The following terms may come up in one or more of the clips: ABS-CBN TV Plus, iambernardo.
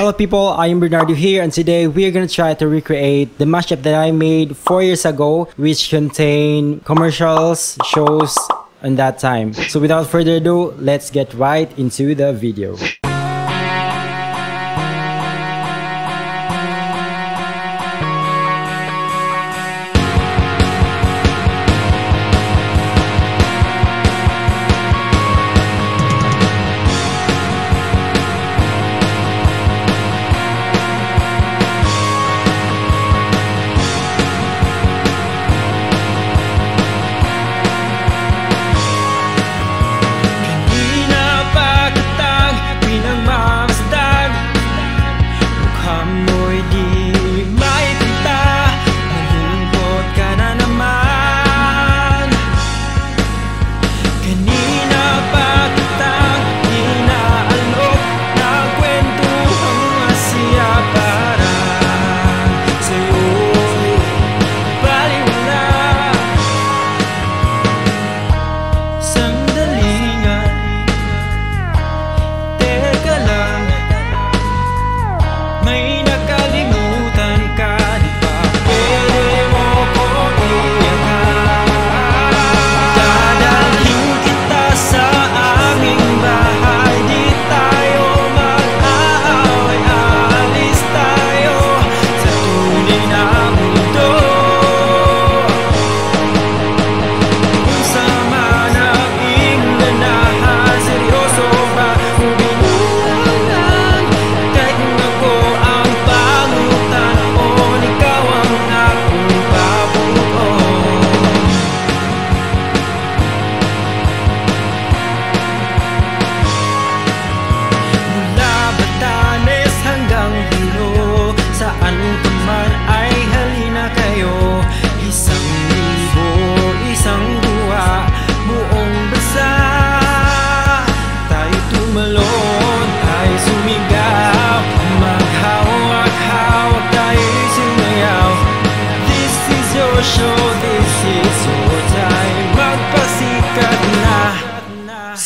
Hello people, I am Bernardo here, and today we are going to try to recreate the mashup that I made 4 years ago, which contained commercials, shows, and that time. So without further ado, let's get right into the video.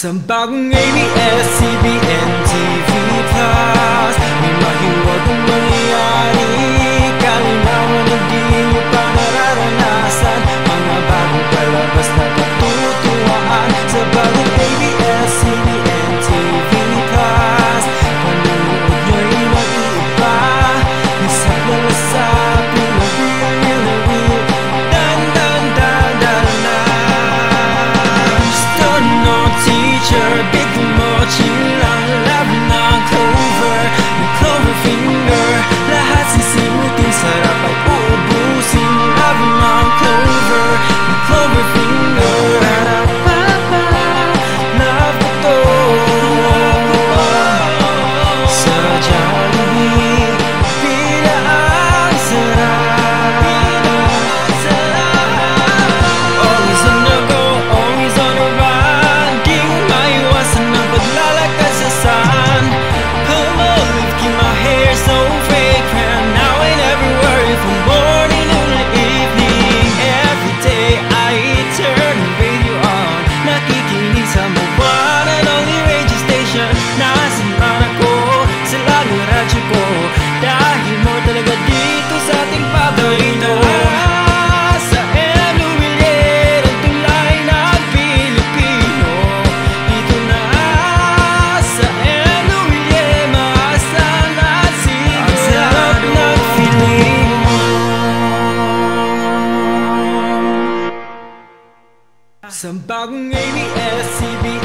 Sambagong ABS-CBN TV Plus, may mahiwag kung mangyari. Kalinawan ng di nyo pa nararanasan, mga bagong palabas na katutuwaan sa bagong ABS-CBN TV Plus. Panunood nyo'y mag-iiba, isang nalasap, pinag-real nyo na real. Sambagong ABS-CBN